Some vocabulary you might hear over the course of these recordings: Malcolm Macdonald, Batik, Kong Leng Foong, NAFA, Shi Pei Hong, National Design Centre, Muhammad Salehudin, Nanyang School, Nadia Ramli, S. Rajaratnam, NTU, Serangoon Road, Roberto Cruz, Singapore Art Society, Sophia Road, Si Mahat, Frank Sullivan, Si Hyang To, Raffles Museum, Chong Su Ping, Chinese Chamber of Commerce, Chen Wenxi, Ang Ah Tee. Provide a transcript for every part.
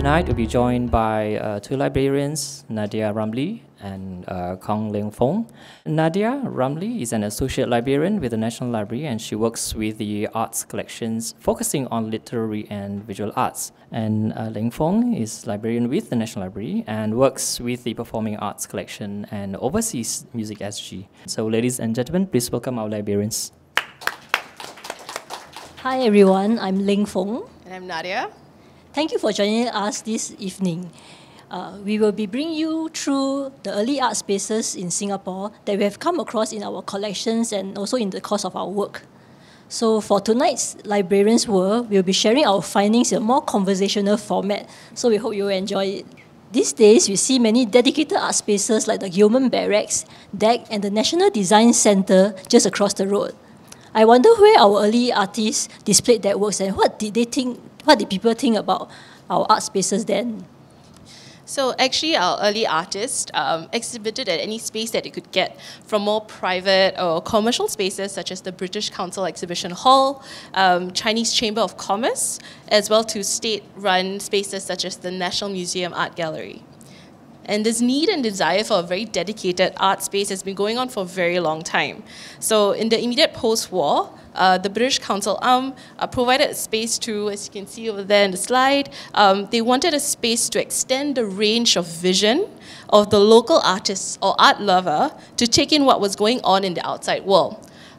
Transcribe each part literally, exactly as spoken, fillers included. tonight we'll be joined by uh, two librarians, Nadia Ramli and uh, Kong Leng Foong. Nadia Ramli is an associate librarian with the National Library, and she works with the Arts Collections, focusing on literary and visual arts. And uh, Leng Foong is librarian with the National Library and works with the Performing Arts Collection and oversees Music S G. So ladies and gentlemen, please welcome our librarians. Hi everyone, I'm Leng Foong. And I'm Nadia. Thank you for joining us this evening. Uh, we will be bringing you through the early art spaces in Singapore that we have come across in our collections and also in the course of our work. So for tonight's Librarians World, we'll be sharing our findings in a more conversational format, so we hope you'll enjoy it. These days, we see many dedicated art spaces like the Gilman Barracks, D E C and the National Design Centre just across the road. I wonder where our early artists displayed their works and what did they think, what did people think about our art spaces then? So actually our early artists um, exhibited at any space that they could get, from more private or commercial spaces such as the British Council Exhibition Hall, um, Chinese Chamber of Commerce, as well to state-run spaces such as the National Museum Art Gallery. And this need and desire for a very dedicated art space has been going on for a very long time. So in the immediate post-war, Uh, the British Council Arm uh, provided a space to, as you can see over there in the slide, um, they wanted a space to extend the range of vision of the local artists or art lover to take in what was going on in the outside world.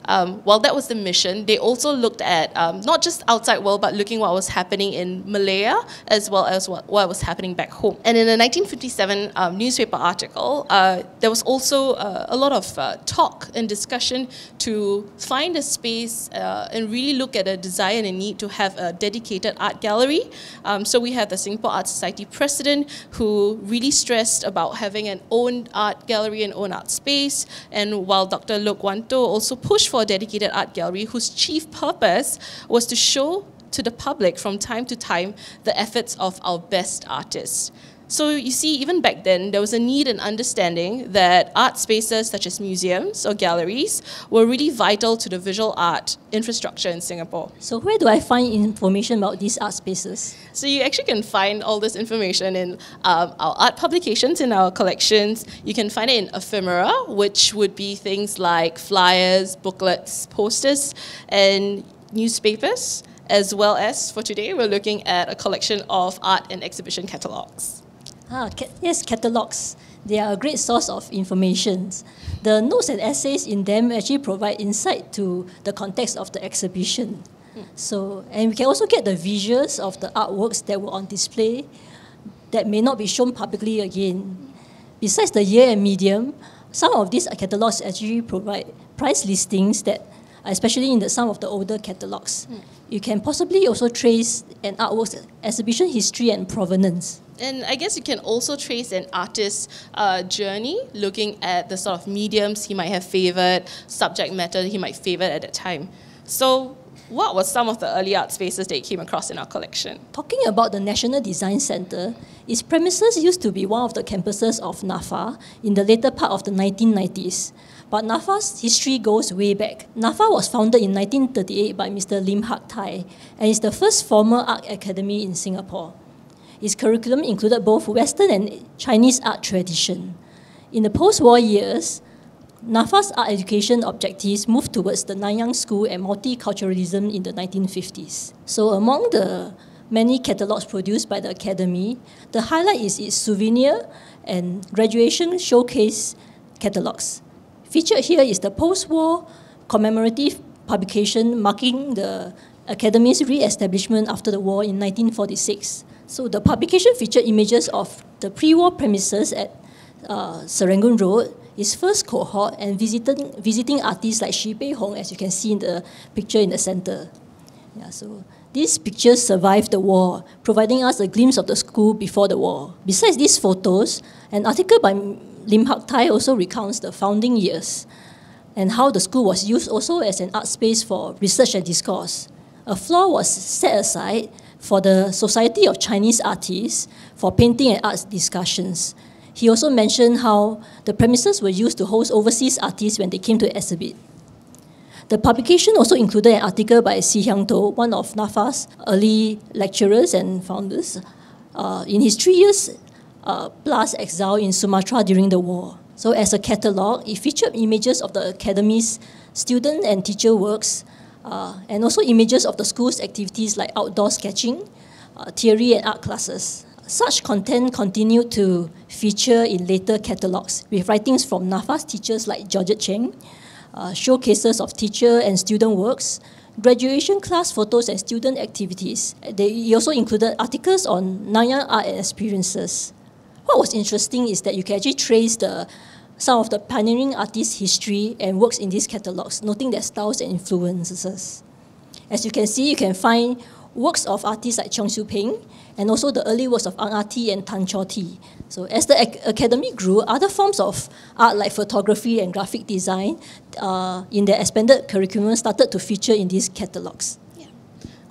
Um, while that was the mission, they also looked at um, not just outside world, but looking what was happening in Malaya as well as what, what was happening back home. And in a nineteen fifty-seven um, newspaper article, uh, there was also uh, a lot of uh, talk and discussion to find a space uh, and really look at a desire and a need to have a dedicated art gallery. Um, so we have the Singapore Art Society president who really stressed about having an own art gallery and own art space. And while Doctor Lok Wanto also pushed for a dedicated art gallery whose chief purpose was to show to the public from time to time the efforts of our best artists. So you see, even back then, there was a need and understanding that art spaces such as museums or galleries were really vital to the visual art infrastructure in Singapore. So where do I find information about these art spaces? So you actually can find all this information in um, our art publications, in our collections. You can find it in ephemera, which would be things like flyers, booklets, posters, and newspapers, as well as, for today, we're looking at a collection of art and exhibition catalogues. Ah, yes, catalogues. They are a great source of information. The notes and essays in them actually provide insight to the context of the exhibition. Hmm. So, and we can also get the visuals of the artworks that were on display that may not be shown publicly again. Besides the year and medium, some of these catalogues actually provide price listings that, especially in the, some of the older catalogues. Hmm. You can possibly also trace an artwork's exhibition history and provenance. And I guess you can also trace an artist's uh, journey, looking at the sort of mediums he might have favored, subject matter he might favor at that time. So what were some of the early art spaces that you came across in our collection? Talking about the National Design Centre, its premises used to be one of the campuses of NAFA in the later part of the nineteen nineties. But NAFA's history goes way back. NAFA was founded in nineteen thirty-eight by Mister Lim Hak Tai and is the first formal art academy in Singapore. Its curriculum included both Western and Chinese art tradition. In the post-war years, NAFA's art education objectives moved towards the Nanyang School and multiculturalism in the nineteen fifties. So among the many catalogues produced by the academy, the highlight is its souvenir and graduation showcase catalogues. Featured here is the post-war commemorative publication marking the academy's re-establishment after the war in nineteen forty-six. So the publication featured images of the pre-war premises at uh, Serangoon Road, its first cohort, and visiting, visiting artists like Shi Pei Hong, as you can see in the picture in the center. Yeah, so these pictures survived the war, providing us a glimpse of the school before the war. Besides these photos, an article by Lim Hak Tai also recounts the founding years and how the school was used also as an art space for research and discourse. A floor was set aside for the Society of Chinese Artists for painting and arts discussions. He also mentioned how the premises were used to host overseas artists when they came to exhibit. The publication also included an article by Si Hyang To, one of NAFA's early lecturers and founders, uh, in his three years uh, plus exile in Sumatra during the war. So as a catalogue, it featured images of the academy's student and teacher works, uh, and also images of the school's activities like outdoor sketching, uh, theory and art classes. Such content continued to feature in later catalogues, with writings from NAFA's teachers like Georgette Cheng, uh, showcases of teacher and student works, graduation class photos and student activities. They also included articles on Nanyang art and experiences. What was interesting is that you can actually trace the, some of the pioneering artists' history and works in these catalogues, noting their styles and influences. As you can see, you can find works of artists like Cheong Soo Ping, and also the early works of Ang Ah Tee and Tan Chor Tee. So as the academy grew, other forms of art like photography and graphic design uh, in their expanded curriculum started to feature in these catalogues. Yeah.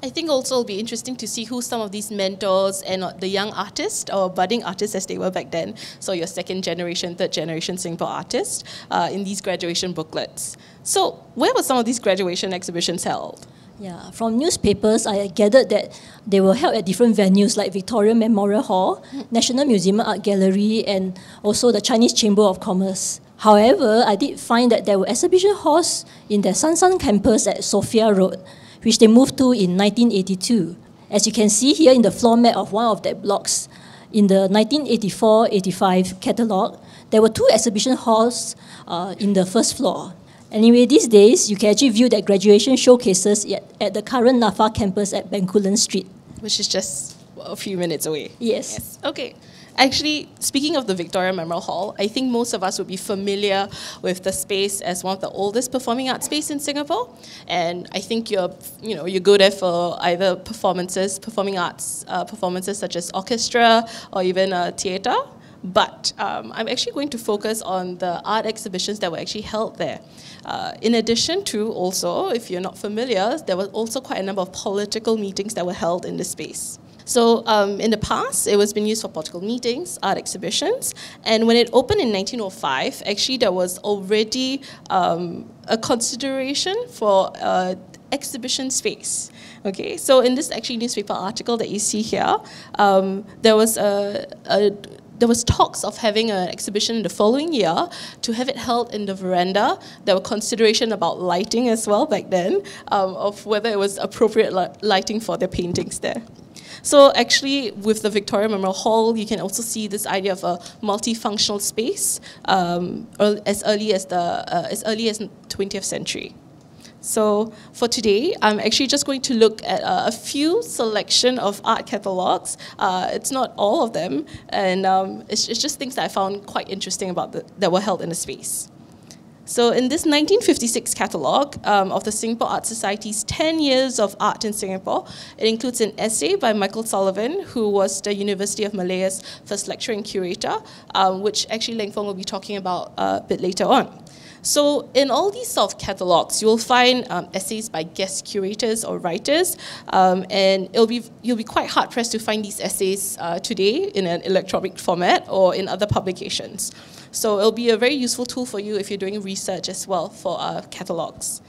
I think also it'll be interesting to see who some of these mentors and the young artists or budding artists as they were back then, so your second generation, third generation Singapore artists uh, in these graduation booklets. So where were some of these graduation exhibitions held? Yeah, from newspapers, I gathered that they were held at different venues like Victoria Memorial Hall, National Museum Art Gallery, and also the Chinese Chamber of Commerce. However, I did find that there were exhibition halls in the San San campus at Sophia Road, which they moved to in nineteen eighty-two. As you can see here in the floor map of one of their blocks, in the nineteen eighty-four eighty-five catalogue, there were two exhibition halls uh, in the first floor. Anyway, these days, you can actually view their graduation showcases at, at the current NAFA campus at Bencoolen Street. Which is just a few minutes away. Yes. Yes. Okay. Actually, speaking of the Victoria Memorial Hall, I think most of us would be familiar with the space as one of the oldest performing arts space in Singapore. And I think you're, you know, you go there for either performances, performing arts uh, performances such as orchestra or even uh, theatre. But um, I'm actually going to focus on the art exhibitions that were actually held there. Uh, in addition to also, if you're not familiar, there were also quite a number of political meetings that were held in this space. So um, in the past, it was been used for political meetings, art exhibitions, and when it opened in nineteen oh five, actually there was already um, a consideration for uh, exhibition space. Okay, so in this actually newspaper article that you see here, um, there was a, a There was talks of having an exhibition the following year to have it held in the veranda. There were consideration about lighting as well back then, um, of whether it was appropriate lighting for their paintings there. So actually, with the Victoria Memorial Hall, you can also see this idea of a multifunctional space um, as early as the uh, as early as twentieth century. So for today, I'm actually just going to look at uh, a few selection of art catalogues. Uh, it's not all of them, and um, it's, it's just things that I found quite interesting about the, that were held in the space. So in this nineteen fifty-six catalogue um, of the Singapore Art Society's ten years of art in Singapore, it includes an essay by Michael Sullivan, who was the University of Malaya's first lecturer and curator, um, which actually Leng Foong will be talking about a bit later on. So in all these sort of catalogues, you'll find um, essays by guest curators or writers, um, and it'll be, you'll be quite hard-pressed to find these essays uh, today in an electronic format or in other publications. So it'll be a very useful tool for you if you're doing research as well for uh, catalogues.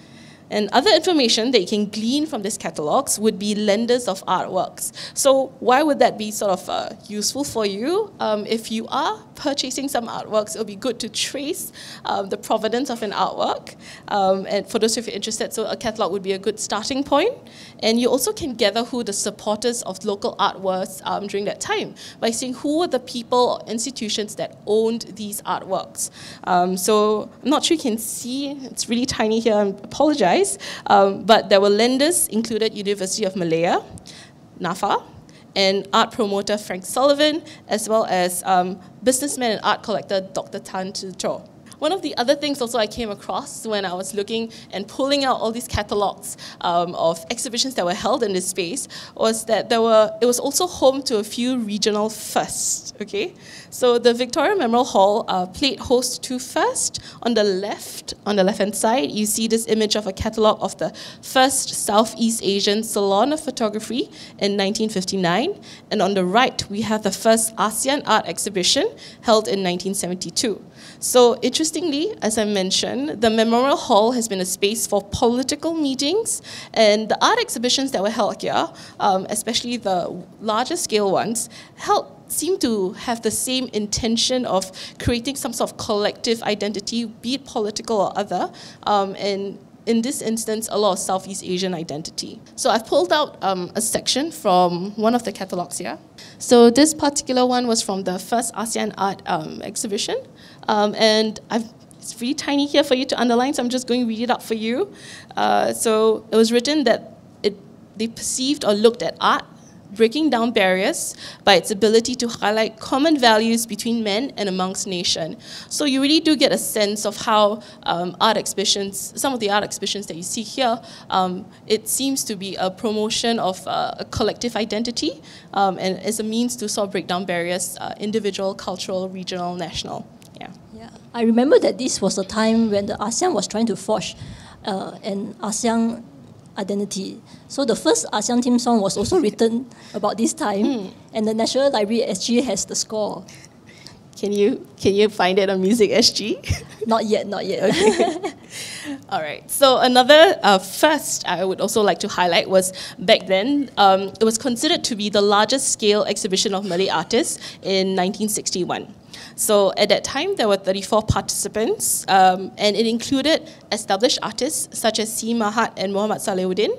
And other information that you can glean from these catalogues would be lenders of artworks. So why would that be sort of uh, useful for you? Um, if you are purchasing some artworks, it would be good to trace um, the provenance of an artwork. Um, and for those of you interested, so a catalogue would be a good starting point. And you also can gather who the supporters of local art were um, during that time by seeing who were the people or institutions that owned these artworks. Um, so I'm not sure you can see, it's really tiny here, I apologize. Um, but there were lenders included University of Malaya, NAFA, and art promoter Frank Sullivan, as well as um, businessman and art collector Doctor Tan Cho. One of the other things also I came across when I was looking and pulling out all these catalogues um, of exhibitions that were held in this space was that there were, it was also home to a few regional firsts. Okay? So the Victoria Memorial Hall uh, played host to first. On the left, on the left-hand side, you see this image of a catalogue of the first Southeast Asian Salon of Photography in nineteen fifty-nine. And on the right, we have the first ASEAN art exhibition held in nineteen seventy-two. So interestingly, as I mentioned, the Memorial Hall has been a space for political meetings, and the art exhibitions that were held here, um, especially the larger scale ones, helped seem to have the same intention of creating some sort of collective identity, be it political or other, um, and in this instance, a lot of Southeast Asian identity. So I've pulled out um, a section from one of the catalogues here. So this particular one was from the first ASEAN art um, exhibition, um, and I've, it's really tiny here for you to underline, so I'm just going to read it out for you. Uh, so it was written that it, they perceived or looked at art breaking down barriers by its ability to highlight common values between men and amongst nation. So you really do get a sense of how um, art exhibitions, some of the art exhibitions that you see here, um, it seems to be a promotion of uh, a collective identity um, and as a means to sort of break down barriers, uh, individual, cultural, regional, national. Yeah. Yeah. I remember that this was a time when the ASEAN was trying to forge uh, an ASEAN identity. So the first ASEAN theme song was also written about this time, mm. and the National Library S G has the score. Can you can you find it on Music S G? Not yet, not yet. Okay. All right. So another uh, first I would also like to highlight was back then, um, it was considered to be the largest scale exhibition of Malay artists in nineteen sixty-one. So at that time, there were thirty-four participants, um, and it included established artists such as Si Mahat and Muhammad Salehudin,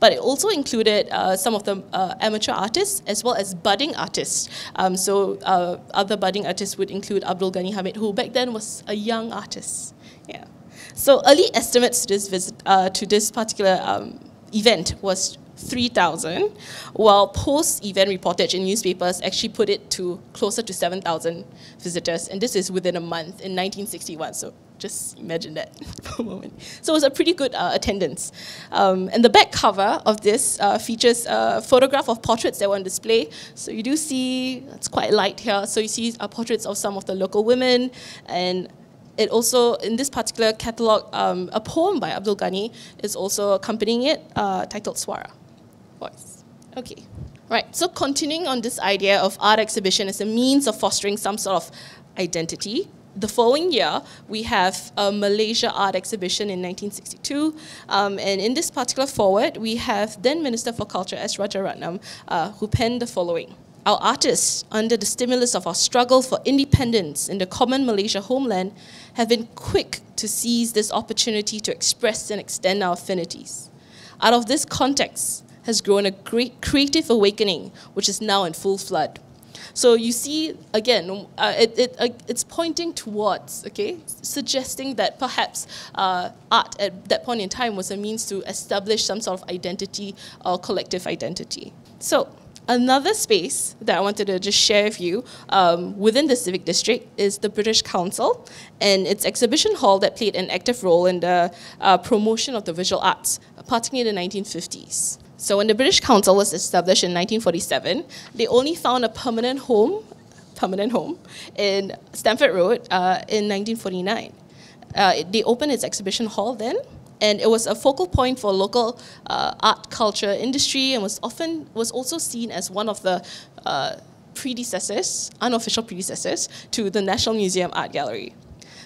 but it also included uh, some of the uh, amateur artists as well as budding artists. Um, so uh, other budding artists would include Abdul Ghani Hamid, who back then was a young artist. Yeah. So early estimates to this visit, uh, to this particular um, event was three thousand, while post-event reportage in newspapers actually put it to closer to seven thousand visitors, and this is within a month in nineteen sixty-one, so just imagine that for a moment. So it was a pretty good uh, attendance. Um, and the back cover of this uh, features a photograph of portraits that were on display. So you do see, it's quite light here, so you see uh, portraits of some of the local women, and it also, in this particular catalogue, um, a poem by Abdul Ghani is also accompanying it, uh, titled Suara. Voice. Okay, right, so continuing on this idea of art exhibition as a means of fostering some sort of identity, the following year we have a Malaysia art exhibition in nineteen sixty-two, um, and in this particular foreword we have then Minister for Culture S. Rajaratnam, uh, who penned the following. Our artists, under the stimulus of our struggle for independence in the common Malaysia homeland, have been quick to seize this opportunity to express and extend our affinities. Out of this context has grown a great creative awakening, which is now in full flood. So you see, again, uh, it, it, uh, it's pointing towards, okay, suggesting that perhaps uh, art at that point in time was a means to establish some sort of identity or collective identity. So another space that I wanted to just share with you um, within the Civic District is the British Council and its exhibition hall that played an active role in the uh, promotion of the visual arts, particularly in the nineteen fifties. So when the British Council was established in nineteen forty-seven, they only found a permanent home, permanent home in Stamford Road uh, in nineteen forty-nine. Uh, it, they opened its exhibition hall then, and it was a focal point for local uh, art culture industry, and was often was also seen as one of the uh, predecessors, unofficial predecessors, to the National Museum Art Gallery.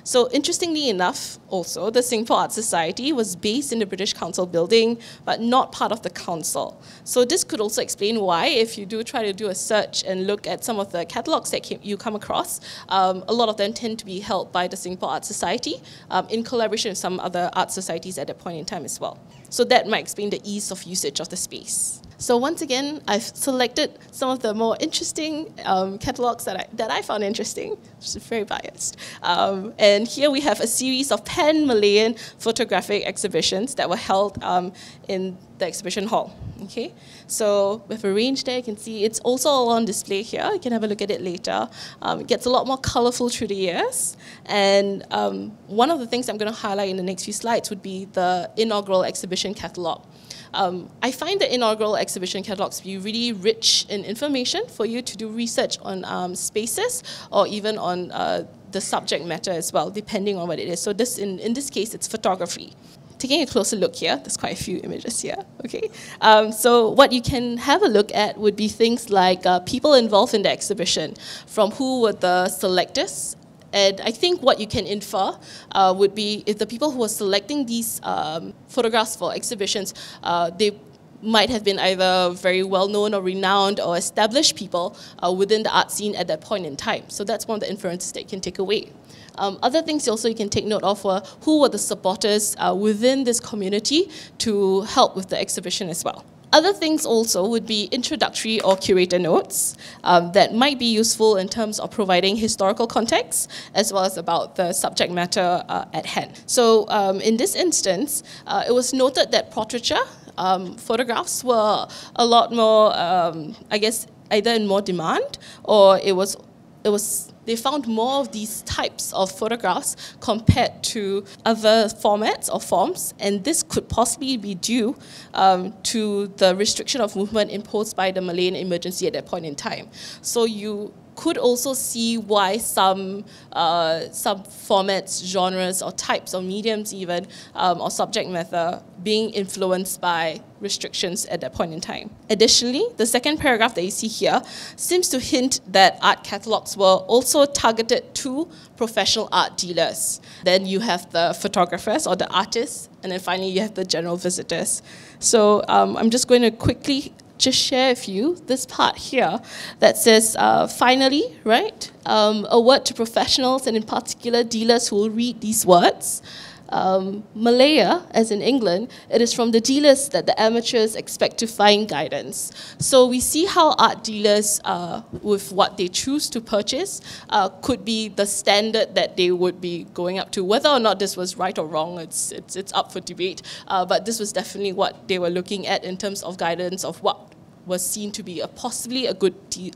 So interestingly enough, also, the Singapore Art Society was based in the British Council building, but not part of the council. So this could also explain why, if you do try to do a search and look at some of the catalogues that came, you come across, um, a lot of them tend to be held by the Singapore Art Society um, in collaboration with some other art societies at that point in time as well. So that might explain the ease of usage of the space. So once again, I've selected some of the more interesting um, catalogues that I, that I found interesting, which is very biased. Um, and here we have a series of pan-Malayan photographic exhibitions that were held um, in the exhibition hall. Okay, so with a range there, you can see it's also all on display here. You can have a look at it later. Um, it gets a lot more colorful through the years. And um, one of the things I'm going to highlight in the next few slides would be the inaugural exhibition catalogue. Um, I find the inaugural exhibition catalogues to be really rich in information for you to do research on um, spaces or even on uh, the subject matter as well, depending on what it is. So this, in, in this case, it's photography. Taking a closer look here, there's quite a few images here, okay? Um, so what you can have a look at would be things like uh, people involved in the exhibition, from who were the selectors, And I think what you can infer uh, would be if the people who were selecting these um, photographs for exhibitions, uh, they might have been either very well-known or renowned or established people uh, within the art scene at that point in time. So that's one of the inferences that you can take away. Um, other things also you can take note of were who were the supporters uh, within this community to help with the exhibition as well. Other things also would be introductory or curator notes um, that might be useful in terms of providing historical context as well as about the subject matter uh, at hand. So um, in this instance, uh, it was noted that portraiture um, photographs were a lot more, um, I guess, either in more demand or it was, it was they found more of these types of photographs compared to other formats or forms, and this could possibly be due um, to the restriction of movement imposed by the Malayan emergency at that point in time. So you could also see why some, uh, some formats, genres, or types, or mediums even, um, or subject matter being influenced by restrictions at that point in time. Additionally, the second paragraph that you see here seems to hint that art catalogues were also targeted to professional art dealers. Then you have the photographers or the artists, and then finally you have the general visitors. So um, I'm just going to quickly just share with you this part here that says, uh, finally, right, um, a word to professionals and in particular dealers who will read these words. Um, Malaya, as in England, it is from the dealers that the amateurs expect to find guidance. So we see how art dealers, uh, with what they choose to purchase, uh, could be the standard that they would be going up to. Whether or not this was right or wrong, it's, it's, it's up for debate, uh, but this was definitely what they were looking at in terms of guidance of what was seen to be a possibly a good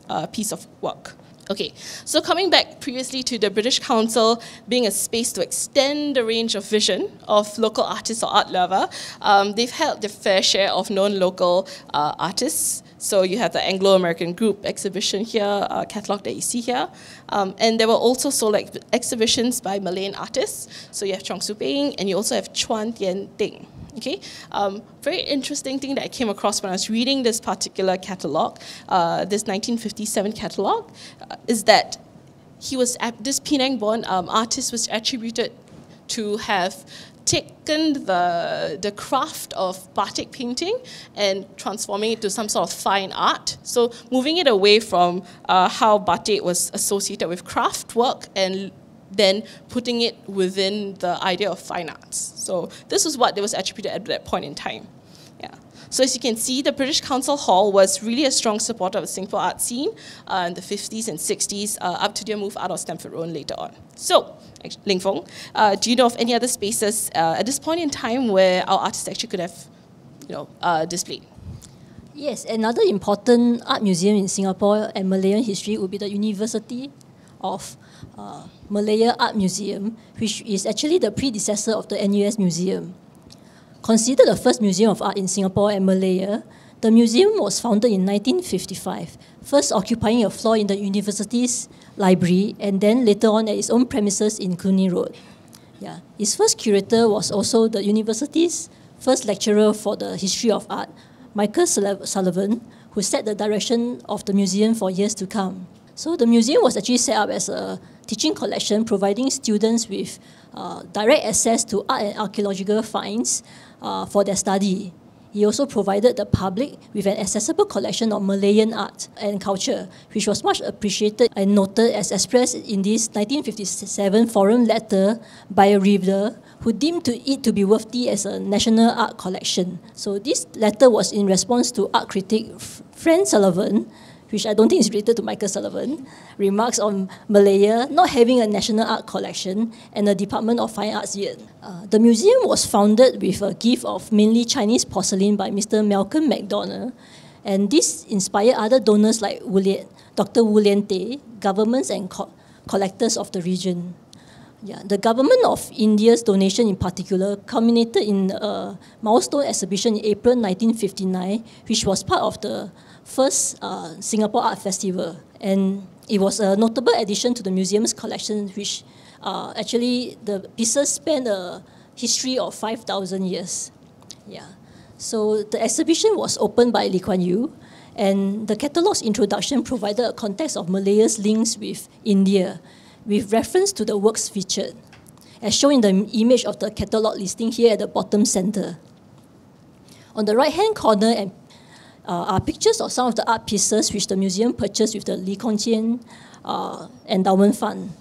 uh, piece of work. Okay, so coming back previously to the British Council being a space to extend the range of vision of local artists or art lover, um, they've held their fair share of non-local uh, artists. So you have the Anglo-American group exhibition here, uh, catalogue that you see here. Um, and there were also select exhibitions by Malayan artists. So you have Chong Su Ping and you also have Chuan Tian Ting. Okay, um, very interesting thing that I came across when I was reading this particular catalogue, uh, this nineteen fifty-seven catalogue, uh, is that he was this Penang-born um, artist was attributed to have taken the, the craft of Batik painting and transforming it to some sort of fine art. So moving it away from uh, how Batik was associated with craft work and then putting it within the idea of fine arts. So this was what was attributed at that point in time. Yeah. So as you can see, the British Council Hall was really a strong supporter of the Singapore art scene uh, in the fifties and sixties, uh, up to their move out of Stamford Road later on. So, Ling Foong, uh, do you know of any other spaces uh, at this point in time where our artists actually could have, you know, uh, displayed? Yes, another important art museum in Singapore and Malayan history would be the University of uh, Malaya Art Museum, which is actually the predecessor of the N U S Museum. Considered the first museum of art in Singapore and Malaya, the museum was founded in nineteen fifty-five, first occupying a floor in the university's library and then later on at its own premises in Cluny Road. Yeah. Its first curator was also the university's first lecturer for the history of art, Michael Sullivan, who set the direction of the museum for years to come. So the museum was actually set up as a teaching collection, providing students with uh, direct access to art and archaeological finds uh, for their study. He also provided the public with an accessible collection of Malayan art and culture, which was much appreciated and noted as expressed in this nineteen fifty-seven foreign letter by a reader who deemed to it to be worthy as a national art collection. So this letter was in response to art critic Frank Sullivan, which I don't think is related to Michael Sullivan, remarks on Malaya not having a national art collection and a Department of Fine Arts yet. Uh, the museum was founded with a gift of mainly Chinese porcelain by Mister Malcolm MacDonald, and this inspired other donors like Doctor Wu Lian Teh, governments and co collectors of the region. Yeah, the government of India's donation in particular culminated in a milestone exhibition in April nineteen fifty-nine, which was part of the first uh, Singapore Art Festival, and it was a notable addition to the museum's collection, which uh, actually the pieces span a history of five thousand years. Yeah. So the exhibition was opened by Lee Kuan Yew, and the catalogue's introduction provided a context of Malaya's links with India with reference to the works featured, as shown in the image of the catalogue listing here at the bottom centre. On the right-hand corner and, uh, are pictures of some of the art pieces which the museum purchased with the Lee Kong Chian uh, Endowment Fund.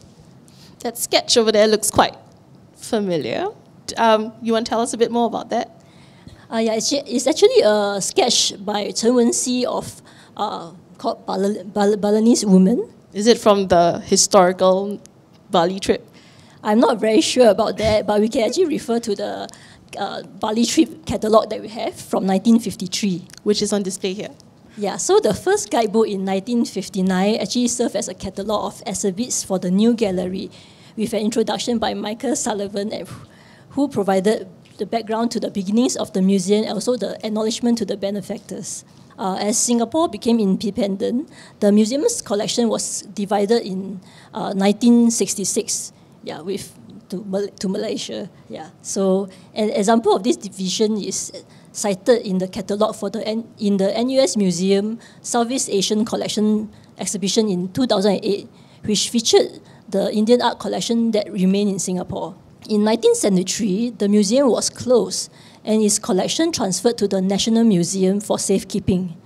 That sketch over there looks quite familiar. Um, you want to tell us a bit more about that? Uh, yeah, it's, it's actually a sketch by Chen Wenxi of uh, called Bal Bal Balinese Woman. Is it from the historical Bali trip? I'm not very sure about that, but we can actually refer to the uh, Bali trip catalogue that we have from nineteen fifty-three. Which is on display here. Yeah, so the first guidebook in nineteen fifty-nine actually served as a catalogue of exhibits for the new gallery, with an introduction by Michael Sullivan, who provided the background to the beginnings of the museum and also the acknowledgement to the benefactors. Uh, as Singapore became independent, the museum's collection was divided in uh, nineteen sixty-six, yeah, with to, Mal to Malaysia. Yeah. So an example of this division is cited in the catalogue for the N in the N U S Museum Southeast Asian Collection exhibition in two thousand eight, which featured the Indian art collection that remained in Singapore. In nineteen seventy-three, the museum was closed and its collection transferred to the National Museum for safekeeping.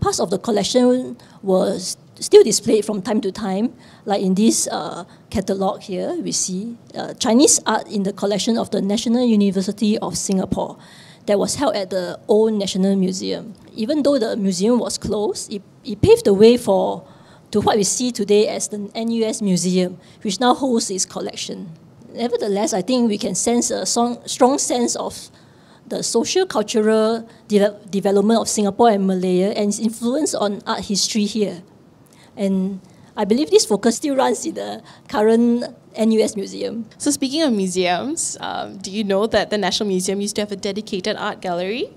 Parts of the collection were still displayed from time to time, like in this uh, catalogue here, we see uh, Chinese art in the collection of the National University of Singapore that was held at the Old National Museum. Even though the museum was closed, it, it paved the way for to what we see today as the N U S Museum, which now holds its collection. Nevertheless, I think we can sense a strong sense of the socio-cultural de development of Singapore and Malaya and its influence on art history here. And I believe this focus still runs in the current N U S Museum. So speaking of museums, um, do you know that the National Museum used to have a dedicated art gallery?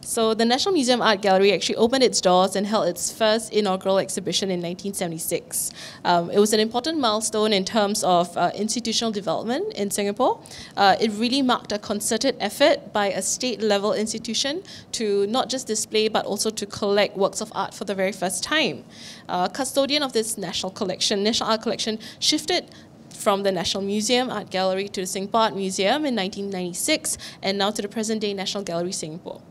So the National Museum Art Gallery actually opened its doors and held its first inaugural exhibition in nineteen seventy-six. Um, it was an important milestone in terms of uh, institutional development in Singapore. Uh, it really marked a concerted effort by a state-level institution to not just display but also to collect works of art for the very first time. Uh, custodian of this national collection, National Art Collection, shifted from the National Museum Art Gallery to the Singapore Art Museum in nineteen ninety-six and now to the present-day National Gallery Singapore.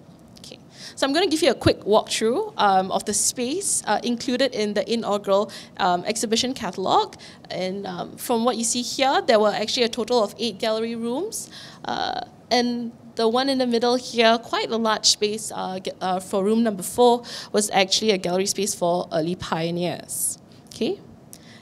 So I'm going to give you a quick walkthrough um, of the space uh, included in the inaugural um, exhibition catalogue. And um, from what you see here, there were actually a total of eight gallery rooms. Uh, and the one in the middle here, quite a large space uh, uh, for room number four, was actually a gallery space for early pioneers. Okay.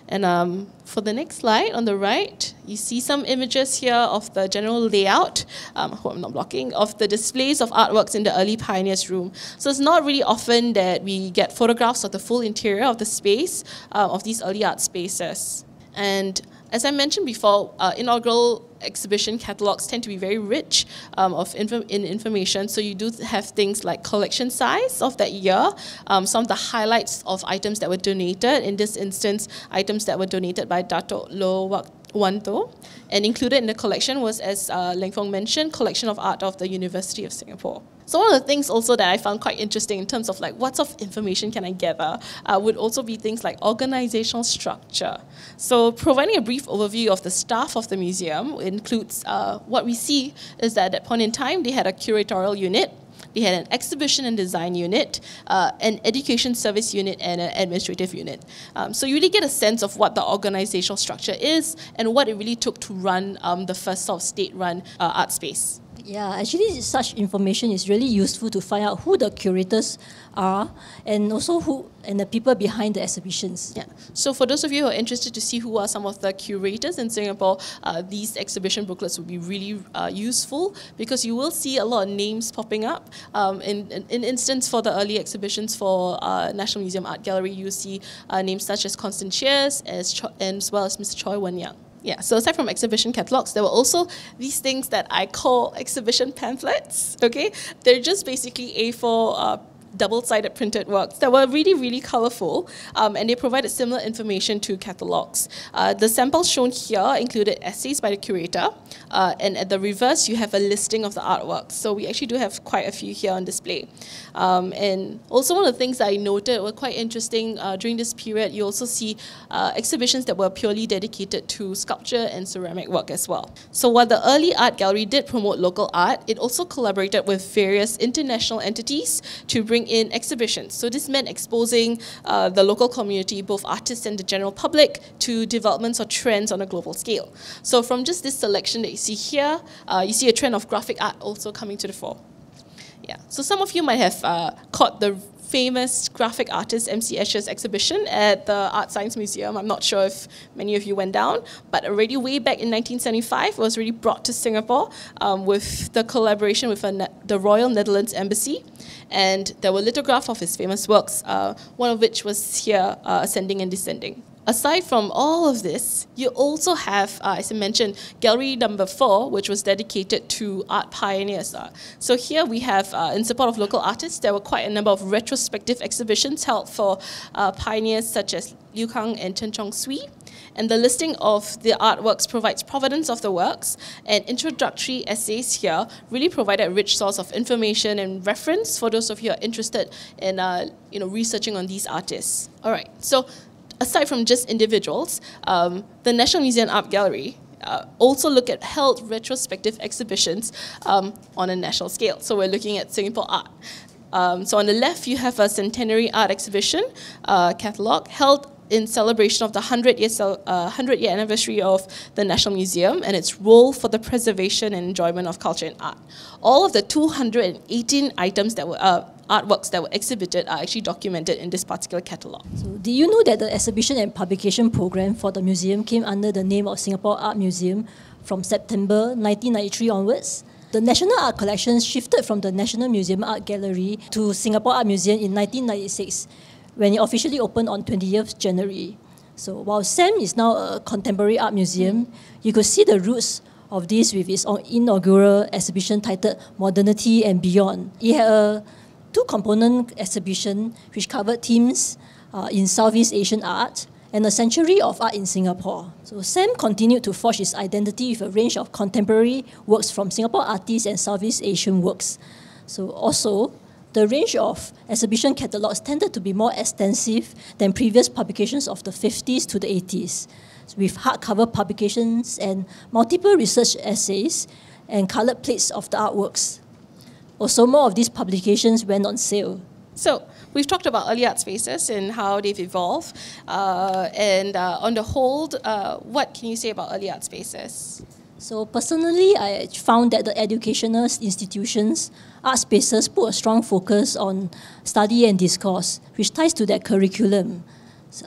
And um, for the next slide, on the right, you see some images here of the general layout, um, I hope I'm not blocking, of the displays of artworks in the early pioneers room. So it's not really often that we get photographs of the full interior of the space, uh, of these early art spaces. And as I mentioned before, uh, inaugural exhibition catalogues tend to be very rich um, of inf in information. So you do have things like collection size of that year, um, some of the highlights of items that were donated. In this instance, items that were donated by Doctor Lok Wanto. And included in the collection was, as uh, Leng Foong mentioned, collection of art of the University of Singapore. So one of the things also that I found quite interesting in terms of like what sort of information can I gather uh, would also be things like organizational structure. So providing a brief overview of the staff of the museum includes uh, what we see is that at that point in time they had a curatorial unit, they had an exhibition and design unit, uh, an education service unit, and an administrative unit. Um, so you really get a sense of what the organizational structure is and what it really took to run um, the first sort of state-run uh, art space. Yeah, actually such information is really useful to find out who the curators are and also who and the people behind the exhibitions. Yeah. So for those of you who are interested to see who are some of the curators in Singapore, uh, these exhibition booklets will be really uh, useful because you will see a lot of names popping up. Um, in, in, in instance, for the early exhibitions for uh, National Museum Art Gallery, you see uh, names such as Constant Shears as, Cho and as well as Mister Choi Wan Yang. Yeah, so aside from exhibition catalogs, there were also these things that I call exhibition pamphlets, okay? They're just basically A four uh, double-sided printed works that were really, really colourful, um, and they provided similar information to catalogues. Uh, the samples shown here included essays by the curator, uh, and at the reverse you have a listing of the artworks. So we actually do have quite a few here on display. Um, and also one of the things that I noted were quite interesting uh, during this period, you also see uh, exhibitions that were purely dedicated to sculpture and ceramic work as well. So while the early art gallery did promote local art, it also collaborated with various international entities to bring in exhibitions. So this meant exposing uh, the local community, both artists and the general public, to developments or trends on a global scale. So from just this selection that you see here, uh, you see a trend of graphic art also coming to the fore. Yeah. So some of you might have uh, caught the famous graphic artist M C Escher's exhibition at the Art Science Museum. I'm not sure if many of you went down, but already way back in nineteen seventy-five, it was really brought to Singapore um, with the collaboration with a, the Royal Netherlands Embassy, and there were lithographs of his famous works, uh, one of which was here, uh, Ascending and Descending. Aside from all of this, you also have, uh, as I mentioned, gallery number four, which was dedicated to art pioneers. Uh, so here we have, uh, in support of local artists, there were quite a number of retrospective exhibitions held for uh, pioneers such as Liu Kang and Chen Chong Sui. And the listing of the artworks provides provenance of the works, and introductory essays here really provide a rich source of information and reference for those of you who are interested in uh, you know, researching on these artists. All right, so aside from just individuals, um, the National Museum Art Gallery uh, also look at held retrospective exhibitions um, on a national scale. So we're looking at Singapore art. Um, so on the left, you have a centenary art exhibition uh, catalogue held in celebration of the hundred year anniversary of the National Museum and its role for the preservation and enjoyment of culture and art. All of the two hundred eighteen items that were uh, artworks that were exhibited are actually documented in this particular catalogue. So, do you know that the exhibition and publication program for the museum came under the name of Singapore Art Museum from September nineteen ninety-three onwards? The National Art Collections shifted from the National Museum Art Gallery to Singapore Art Museum in nineteen ninety-six, when it officially opened on twentieth of January. So while SAM is now a contemporary art museum, you could see the roots of this with its own inaugural exhibition titled Modernity and Beyond. It had a two-component exhibition which covered themes uh, in Southeast Asian art and a century of art in Singapore. So SAM continued to forge its identity with a range of contemporary works from Singapore artists and Southeast Asian works. So also, the range of exhibition catalogues tended to be more extensive than previous publications of the fifties to the eighties, with hardcover publications and multiple research essays and coloured plates of the artworks. Also, more of these publications went on sale. So, we've talked about early art spaces and how they've evolved. Uh, and uh, on the whole, uh, what can you say about early art spaces? So personally, I found that the educational institutions, art spaces put a strong focus on study and discourse, which ties to their curriculum.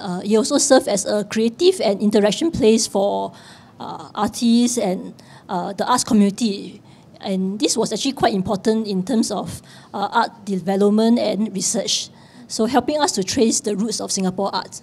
Uh, it also served as a creative and interaction place for uh, artists and uh, the arts community. And this was actually quite important in terms of uh, art development and research, so helping us to trace the roots of Singapore art.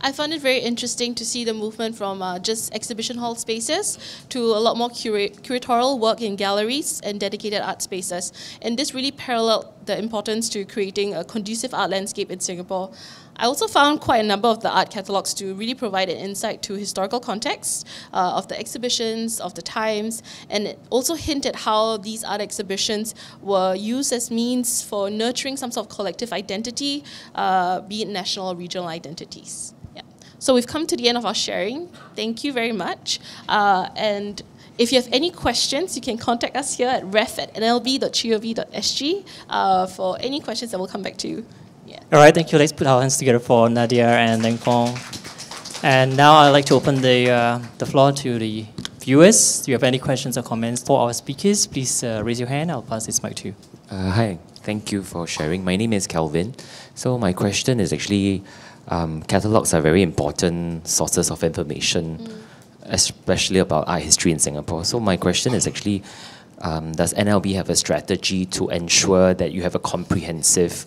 I found it very interesting to see the movement from uh, just exhibition hall spaces to a lot more cura curatorial work in galleries and dedicated art spaces. And this really paralleled the importance to creating a conducive art landscape in Singapore. I also found quite a number of the art catalogues to really provide an insight to historical context uh, of the exhibitions, of the times, and it also hinted how these art exhibitions were used as means for nurturing some sort of collective identity, uh, be it national or regional identities. Yeah. So we've come to the end of our sharing. Thank you very much. Uh, and if you have any questions, you can contact us here at ref at n l b dot gov dot s g uh, for any questions that will come back to you. Yeah. All right, thank you. Let's put our hands together for Nadia and then Kong. And now I'd like to open the, uh, the floor to the viewers. Do you have any questions or comments for our speakers? Please uh, raise your hand. I'll pass this mic to you. Uh, hi, thank you for sharing. My name is Calvin. So my question is actually, um, catalogues are very important sources of information, mm. especially about art history in Singapore. So my question is actually, um, does N L B have a strategy to ensure that you have a comprehensive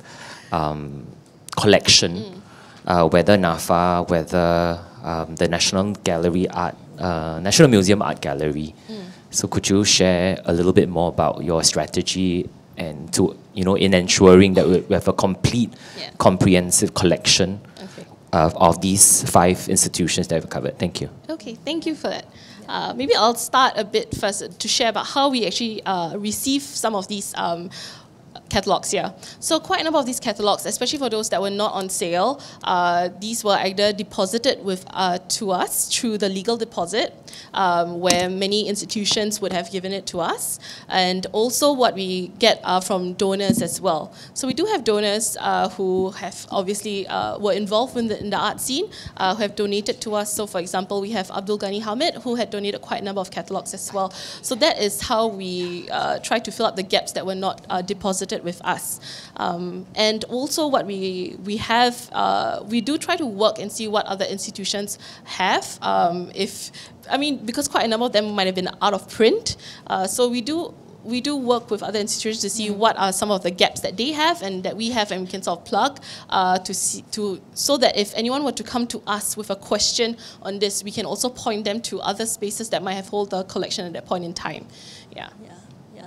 Um, collection, mm. uh, whether NAFA, whether um, the National Gallery Art, uh, National Museum Art Gallery. Mm. So could you share a little bit more about your strategy and to you know, in ensuring that we have a complete, yeah. comprehensive collection okay. of, of these five institutions that we've covered. Thank you. Okay, thank you for that. Uh, maybe I'll start a bit first to share about how we actually uh, receive some of these um, catalogues here. So quite a number of these catalogues, especially for those that were not on sale, uh, these were either deposited with uh, to us through the legal deposit, um, where many institutions would have given it to us, and also what we get are from donors as well. So we do have donors uh, who have obviously uh, were involved in the, in the art scene, uh, who have donated to us. So for example, we have Abdul Ghani Hamid, who had donated quite a number of catalogues as well. So that is how we uh, try to fill up the gaps that were not uh, deposited with us. Um, and also what we we have, uh, we do try to work and see what other institutions have. Um, if, I mean, because quite a number of them might have been out of print, uh, so we do we do work with other institutions to see mm. what are some of the gaps that they have and that we have, and we can sort of plug uh, to see, to so that if anyone were to come to us with a question on this, we can also point them to other spaces that might have hold the collection at that point in time. Yeah. yeah.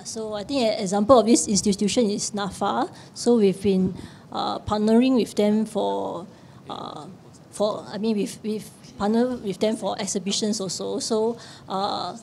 So I think an example of this institution is NAFA. So we've been uh, partnering with them for, uh, for I mean, we've, we've partnered with them for exhibitions also. So, uh,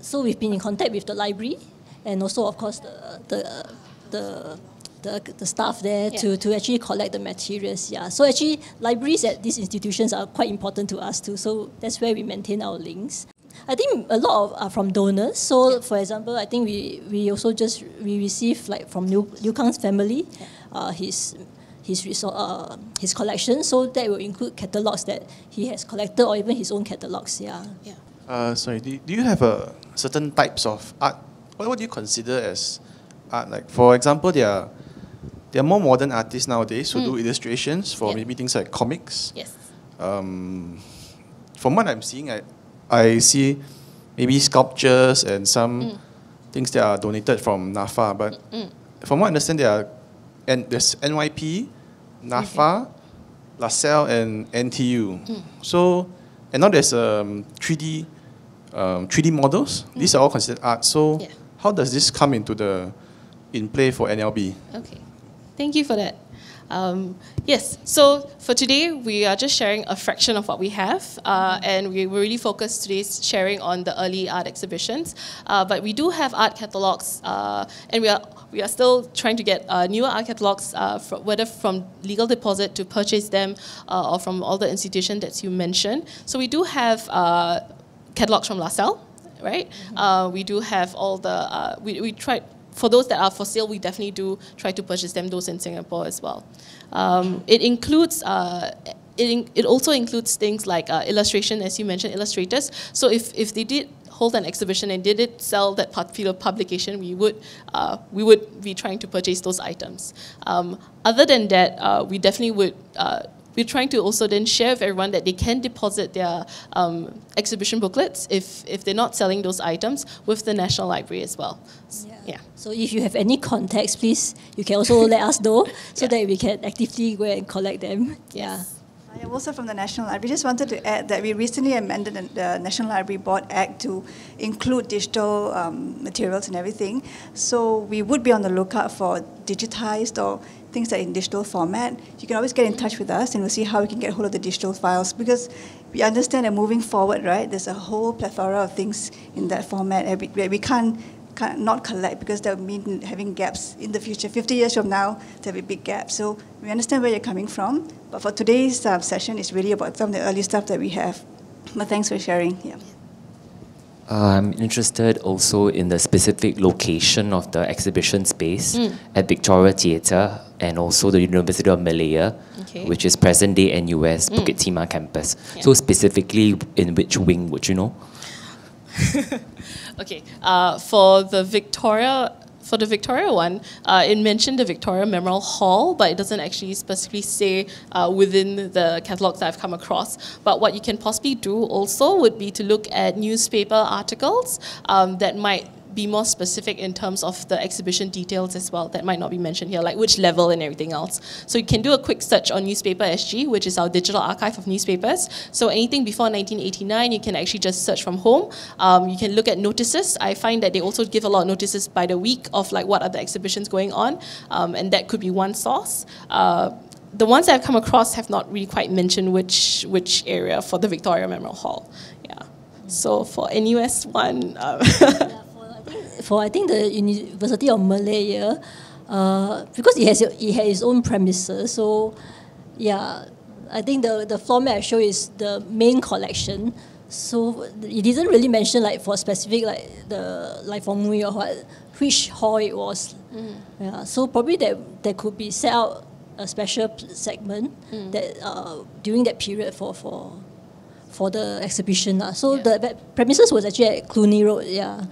so we've been in contact with the library and also, of course, the the the, the, the staff there yeah. to to actually collect the materials. Yeah. So actually, libraries at these institutions are quite important to us too. So that's where we maintain our links. I think a lot of are from donors. So, yeah. for example, I think we, we also just we receive like from Liu, Liu Kang's family, yeah. uh, his his resort, uh, his collection. So that will include catalogs that he has collected, or even his own catalogs. Yeah. Yeah. Uh, sorry. Do do you have a certain types of art? What what do you consider as art? Like, for example, there are there are more modern artists nowadays who mm. do illustrations for yeah. maybe things like comics. Yes. Um, from what I'm seeing, I. I see maybe sculptures and some mm. things that are donated from NAFA, but mm. from what I understand, there are, and there's N Y P, NAFA, okay. LaSalle, and N T U. Mm. So, and now there's um, three D, um, three D models. Mm. These are all considered art. So, yeah. how does this come into the in play for N L B? Okay, thank you for that. Um, yes, so for today, we are just sharing a fraction of what we have, uh, and we really focus today's sharing on the early art exhibitions. Uh, but we do have art catalogues, uh, and we are we are still trying to get uh, newer art catalogues, uh, from, whether from legal deposit to purchase them, uh, or from all the institutions that you mentioned. So we do have uh, catalogues from LaSalle, right? Mm-hmm. uh, we do have all the, uh, we, we tried, for those that are for sale, we definitely do try to purchase them, those in Singapore as well. Um, it includes, uh, it, in, it also includes things like uh, illustration, as you mentioned, illustrators. So if, if they did hold an exhibition and did it sell that particular publication, we would, uh, we would be trying to purchase those items. Um, other than that, uh, we definitely would, uh, we're trying to also then share with everyone that they can deposit their um, exhibition booklets, if, if they're not selling those items, with the National Library as well. Yeah. yeah. So if you have any contacts, please, you can also let us know, so yeah. that we can actively go and collect them. Yeah. I'm also from the National Library. Just wanted to add that we recently amended the National Library Board Act to include digital um, materials and everything. So we would be on the lookout for digitized or things that are in digital format. You can always get in touch with us and we'll see how we can get hold of the digital files, because we understand that moving forward, right, there's a whole plethora of things in that format where we can't, can't not collect, because that would mean having gaps in the future. fifty years from now, there'll be big gaps. So we understand where you're coming from. But for today's uh, session, it's really about some of the early stuff that we have. But thanks for sharing. Yeah. Uh, I'm interested also in the specific location of the exhibition space mm. at Victoria Theatre and also the University of Malaya, okay. which is present-day N U S mm. Bukit Timah campus. Yeah. So specifically, in which wing would you know? okay, uh, for the Victoria. For the Victoria one, uh, it mentioned the Victoria Memorial Hall, but it doesn't actually specifically say uh, within the catalogues that I've come across. But what you can possibly do also would be to look at newspaper articles um, that might be more specific in terms of the exhibition details as well that might not be mentioned here, like which level and everything else. So you can do a quick search on Newspaper S G, which is our digital archive of newspapers. So anything before nineteen eighty-nine, you can actually just search from home. Um, you can look at notices. I find that they also give a lot of notices by the week of like what are the exhibitions going on, um, and that could be one source. Uh, the ones that I've come across have not really quite mentioned which which area for the Victoria Memorial Hall. Yeah. So for N U S one, um yeah, for, I think, for I think the University of Malaya, uh, because it has it has its own premises. So yeah, I think the the format I show is the main collection. So it didn't really mention like for specific like the like for Mui or what which hall it was. Mm. Yeah. So probably that that could be set out a special segment mm. that uh, during that period for for. for the exhibition. Uh. So yeah. the premises was actually at Cluny Road, yeah. yeah.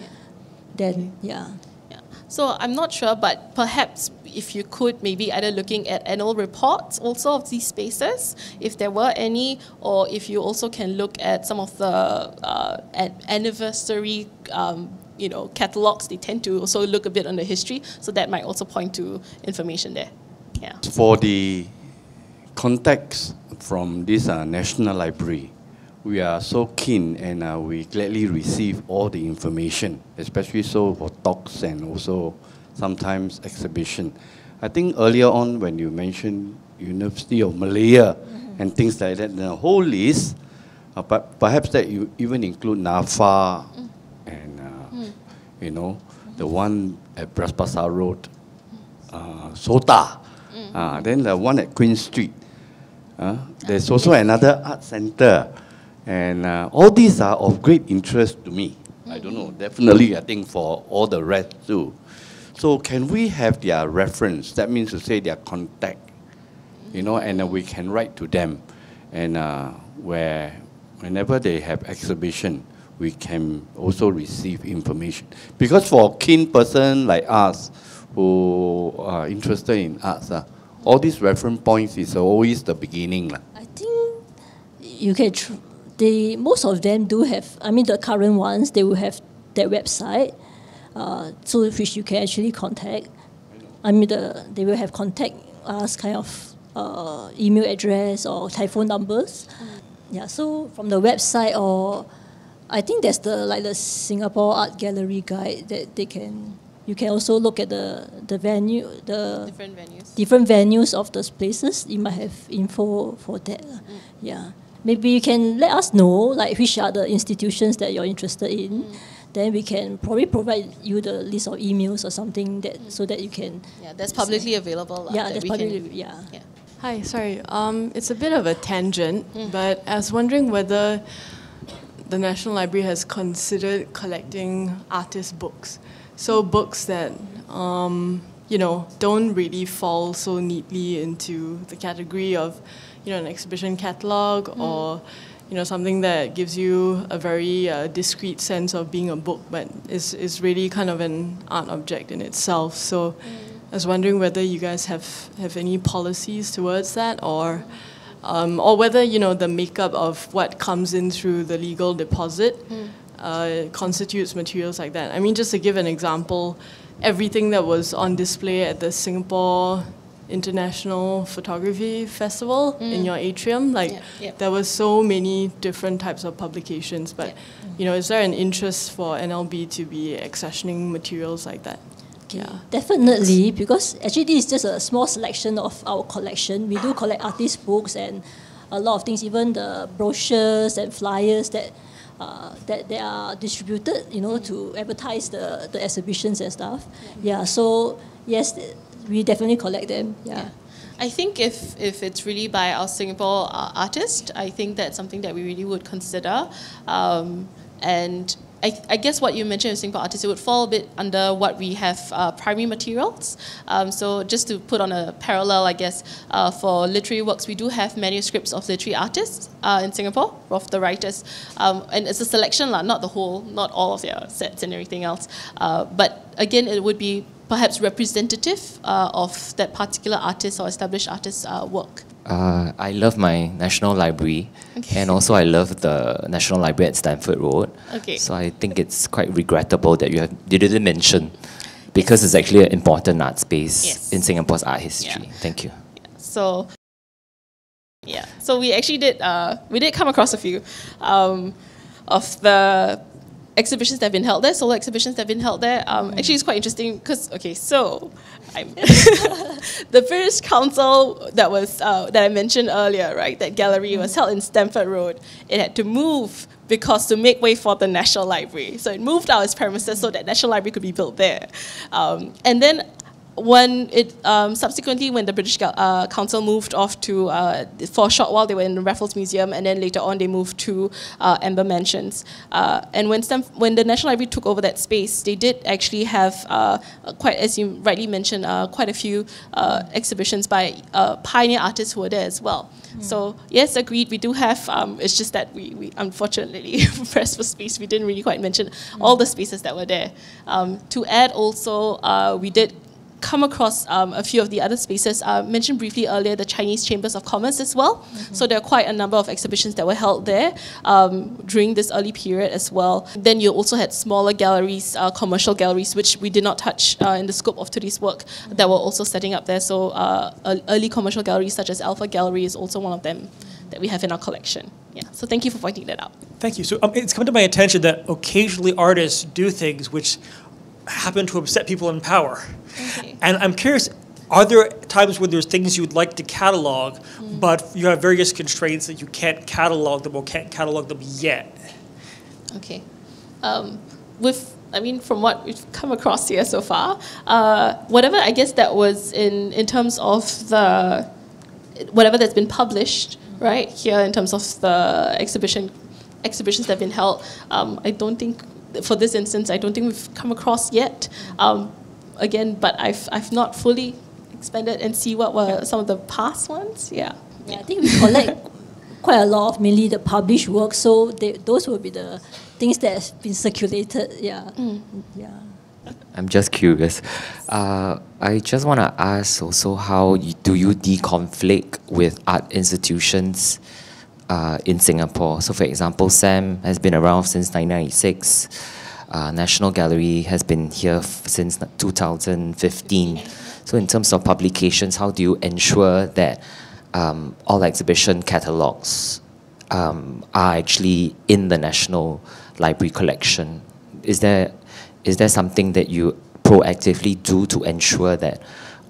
Then, yeah. yeah. So I'm not sure, but perhaps if you could, maybe either looking at annual reports also of these spaces, if there were any, or if you also can look at some of the uh, anniversary um, you know, catalogues, they tend to also look a bit on the history, so that might also point to information there. Yeah. For the context from this uh, National Library, we are so keen and uh, we gladly receive all the information, especially so for talks and also sometimes exhibition. I think earlier on when you mentioned University of Malaya mm-hmm. and things like that, the whole list, uh, but perhaps that you even include NAFA mm. and, uh, mm. you know, mm-hmm. the one at Bras Basah Road, uh, SOTA, mm-hmm. uh, then the one at Queen Street. Uh, there's also another art centre. And uh, all these are of great interest to me. Mm-hmm. I don't know, definitely I think for all the rest too. So can we have their reference? That means to say their contact, you know, and uh, we can write to them. And uh, where, whenever they have exhibition, we can also receive information. Because for a keen person like us who are interested in arts, uh, all these reference points is always the beginning. I think you can... Tr They, most of them do have, I mean the current ones, they will have their website, uh, so which you can actually contact. I mean the, they will have contact us kind of uh, email address or telephone numbers. Mm. Yeah, so from the website or I think there's the like the Singapore Art Gallery guide that they can, you can also look at the, the venue, the different venues. different venues of those places. You might have info for that. Mm. Yeah. Maybe you can let us know like which are the institutions that you're interested in. Mm. Then we can probably provide you the list of emails or something that mm. so that you can. Yeah, that's publicly available. Yeah, that that's publicly. Can, yeah. yeah. Hi, sorry. Um, it's a bit of a tangent, mm. but I was wondering whether the National Library has considered collecting artist books, so books that um, you know don't really fall so neatly into the category of. You know, an exhibition catalogue mm. or, you know, something that gives you a very uh, discrete sense of being a book, but is, is really kind of an art object in itself. So mm. I was wondering whether you guys have, have any policies towards that or, um, or whether, you know, the makeup of what comes in through the legal deposit mm. uh, constitutes materials like that. I mean, just to give an example, everything that was on display at the Singapore International Photography Festival mm. in your atrium, like yep, yep. there were so many different types of publications, but yep. you know, is there an interest for N L B to be accessioning materials like that? Okay. Yeah, definitely, because actually this is just a small selection of our collection. We do collect artist books and a lot of things, even the brochures and flyers that uh, that they are distributed, you know, to advertise the the exhibitions and stuff. Yeah, yeah, so yes. We definitely collect them, yeah. yeah. I think if, if it's really by our Singapore uh, artist, I think that's something that we really would consider. Um, and I, I guess what you mentioned with Singapore artists, it would fall a bit under what we have uh, primary materials. Um, so just to put on a parallel, I guess, uh, for literary works, we do have manuscripts of literary artists uh, in Singapore, of the writers. Um, and it's a selection, not the whole, not all of their sets and everything else. Uh, but again, it would be perhaps representative uh, of that particular artist or established artist's uh, work. Uh, I love my National Library, okay. and also I love the National Library at Stamford Road. Okay. So I think it's quite regrettable that you, have, you didn't mention, because it's actually an important art space yes. in Singapore's art history. Yeah. Thank you. So, yeah. So we actually did uh, we did come across a few um, of the exhibitions that have been held there, solo exhibitions that have been held there. Um, actually, it's quite interesting because okay, so I'm the British Council that was uh, that I mentioned earlier, right? That gallery was held in Stamford Road. It had to move because to make way for the National Library, so it moved out its premises so that National Library could be built there, um, and then. When it um, subsequently, when the British uh, Council moved off to uh, for a short while, they were in the Raffles Museum, and then later on they moved to uh, Amber Mansions. Uh, and when some, when the National Library took over that space, they did actually have uh, quite, as you rightly mentioned, uh, quite a few uh, exhibitions by uh, pioneer artists who were there as well. Mm. So yes, agreed. We do have. Um, it's just that we, we unfortunately pressed for space. We didn't really quite mention mm. all the spaces that were there. Um, to add, also uh, we did. Come across um, a few of the other spaces. I uh, mentioned briefly earlier the Chinese Chambers of Commerce as well. Mm-hmm. So there are quite a number of exhibitions that were held there um, during this early period as well. Then you also had smaller galleries, uh, commercial galleries, which we did not touch uh, in the scope of today's work, mm-hmm. that were also setting up there. So uh, early commercial galleries such as Alpha Gallery is also one of them that we have in our collection. Yeah. So thank you for pointing that out. Thank you. So um, it's come to my attention that occasionally artists do things which happen to upset people in power. Okay. And I'm curious, are there times when there's things you'd like to catalog, mm. but you have various constraints that you can't catalog them or can't catalog them yet? Okay. Um, with, I mean, from what we've come across here so far, uh, whatever I guess that was in, in terms of the, whatever that's been published, right, here in terms of the exhibition, exhibitions that have been held, um, I don't think, for this instance, I don't think we've come across yet. Um, Again, but I've I've not fully expanded and see what were yeah. some of the past ones. Yeah, yeah. I think we collect quite a lot of mainly the published work, so they, those will be the things that have been circulated. Yeah, mm. yeah. I'm just curious. Uh, I just want to ask also how you, do you deconflict with art institutions uh, in Singapore? So, for example, SAM has been around since nineteen ninety-six. Uh, National Gallery has been here f since two thousand fifteen. So in terms of publications, how do you ensure that um, all exhibition catalogues um, are actually in the National Library collection? Is there, is there something that you proactively do to ensure that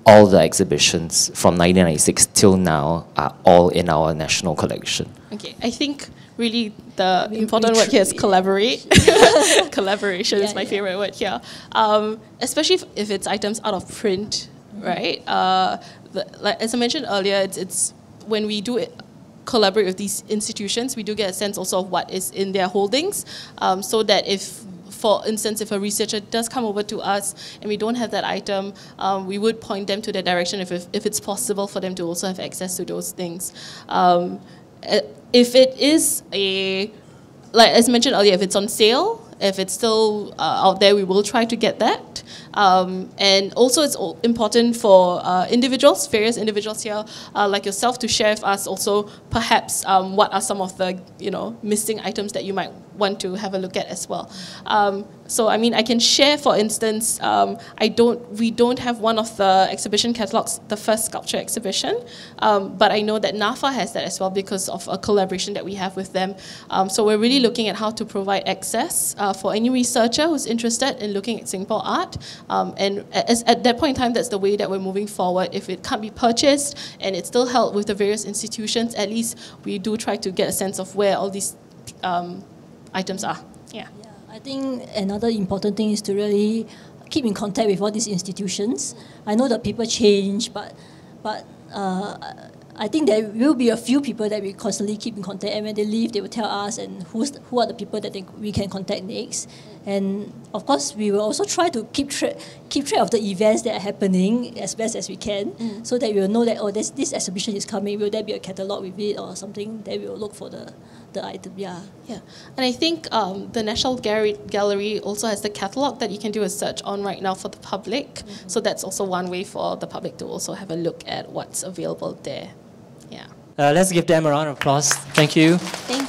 all the exhibitions from nineteen ninety-six till now are all in our national collection? Okay, I think really the we, important we word here is collaborate. Yeah. Collaboration yeah, is my yeah. favorite word here. Um, especially if, if it's items out of print, mm-hmm. right? Uh, the, like, as I mentioned earlier, it's, it's when we do it, collaborate with these institutions, we do get a sense also of what is in their holdings, um, so that if for instance, if a researcher does come over to us and we don't have that item, um, we would point them to the direction if, if, if it's possible for them to also have access to those things. Um, if it is a, like as mentioned earlier, if it's on sale, if it's still uh, out there, we will try to get that. Um, and also it's important for uh, individuals, various individuals here, uh, like yourself, to share with us also perhaps um, what are some of the you know missing items that you might want to have a look at as well. Um, so I mean, I can share, for instance, um, I don't, we don't have one of the exhibition catalogs, the first sculpture exhibition, um, but I know that NAFA has that as well because of a collaboration that we have with them. Um, so we're really looking at how to provide access uh, for any researcher who's interested in looking at Singapore art. Um, and as, at that point in time, that's the way that we're moving forward. If it can't be purchased and it's still held with the various institutions, at least we do try to get a sense of where all these um, items are. Yeah. yeah. I think another important thing is to really keep in contact with all these institutions. I know that people change, but but uh, I think there will be a few people that we constantly keep in contact, and when they leave, they will tell us and who's who are the people that they, we can contact next. And of course, we will also try to keep track keep track of the events that are happening as best as we can, mm. so that we will know that oh, this this exhibition is coming. Will there be a catalogue with it or something? Then we will look for the. The item, yeah. Yeah, and I think um, the National Gallery, Gallery also has the catalogue that you can do a search on right now for the public. Mm-hmm. So that's also one way for the public to also have a look at what's available there. Yeah. Uh, let's give them a round of applause. Thank you. Thank